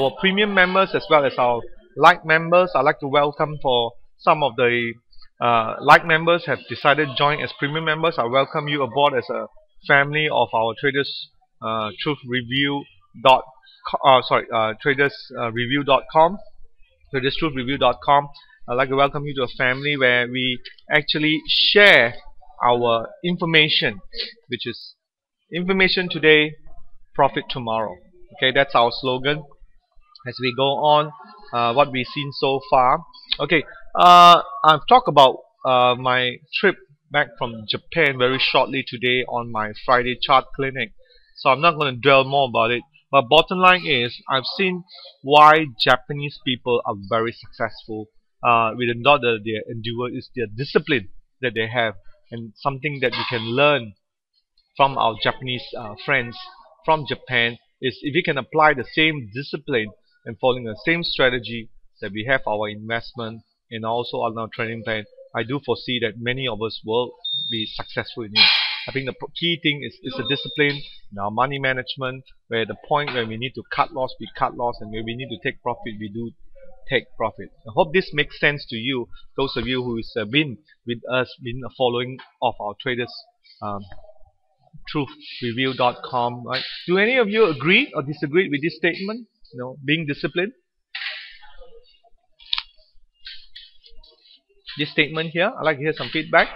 our premium members as well as our like members. I'd like to welcome for some of the like members have decided to join as premium members. I welcome you aboard as a family of our Traders Truth Review tradersreview.com, tradersruthrevealed.com. I'd like to welcome you to a family where we actually share our information, which is information today, profit tomorrow. Okay, that's our slogan as we go on, what we've seen so far. Okay, I've talked about my trip back from Japan very shortly today on my Friday chart clinic, so I'm not going to dwell more about it. But bottom line is, I've seen why Japanese people are very successful. We do not that they endure is their discipline that they have, and something that we can learn from our Japanese friends from Japan is if we can apply the same discipline and following the same strategy that we have our investment and also on our trading plan, I do foresee that many of us will be successful in it. I think the key thing is the discipline in our money management, where the point where we need to cut loss, we cut loss, and where we need to take profit, we do take profit. I hope this makes sense to you, those of you who has been with us, been a following of our Traders TruthReview.com. Right? Do any of you agree or disagree with this statement? No, being disciplined. This statement here, I'd like to hear some feedback.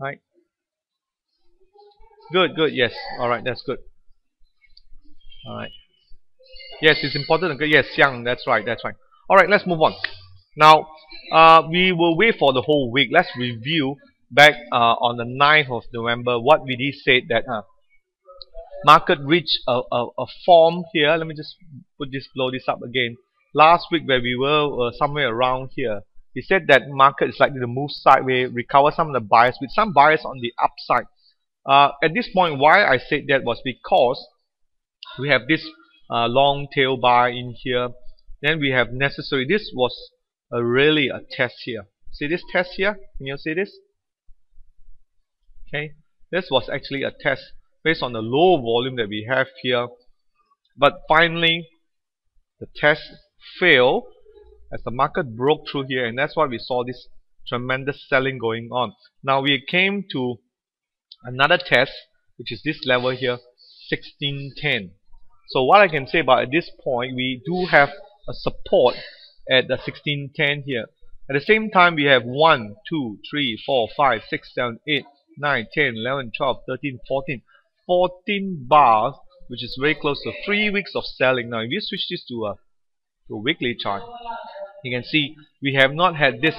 Right. Good, good, yes. Alright, that's good. Alright. Yes, it's important. Yes, Yang, that's right, that's right. Alright, let's move on. Now, we will wait for the whole week. Let's review back on the 9th of November what we did say that market reached a form here. Let me just put this, blow this up again. Last week where we were somewhere around here, we said that market is likely to move sideways, recover some of the bias with some bias on the upside. At this point, why I said that was because we have this long tail bar in here. Then we have necessary. This was really a test here. See this test here? Can you see this? Okay, this was actually a test based on the low volume that we have here. But finally, the test failed as the market broke through here, and that's why we saw this tremendous selling going on. Now we came to another test, which is this level here, 1610. So what I can say about at this point, we do have a support at the 1610 here. At the same time, we have 1, 2, 3, 4, 5, 6, 7, 8, 9, 10, 11, 12, 13, 14. 14 bars, which is very close to 3 weeks of selling. Now if you switch this to a weekly chart, you can see we have not had this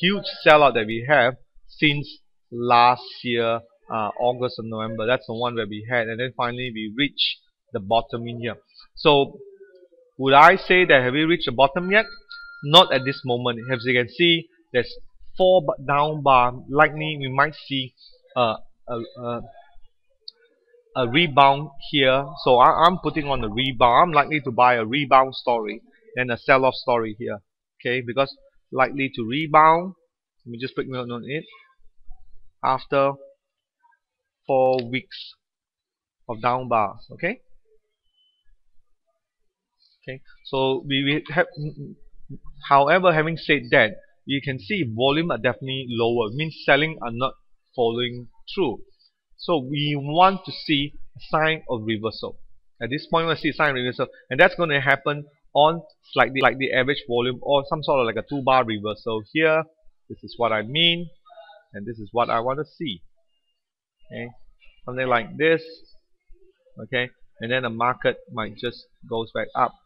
huge sellout that we have since last year, August and November. That's the one where we had, and then finally we reached the bottom in here. So would I say that have we reached the bottom yet? Not at this moment. As you can see, there's 4 down bar. Likely we might see a rebound here. So I'm putting on a rebound. I'm likely to buy a rebound story and a sell-off story here. Okay, because likely to rebound. Let me just put note on it. After 4 weeks of down bars. Okay. Okay. So we have. However, having said that, you can see volume are definitely lower. It means selling are not following through. So we want to see a sign of reversal. At this point, we want to see a sign of reversal, and that's going to happen on slightly like the average volume or some sort of like a 2-bar reversal here. This is what I mean, and this is what I want to see. Okay, something like this. Okay, and then the market might just goes back up.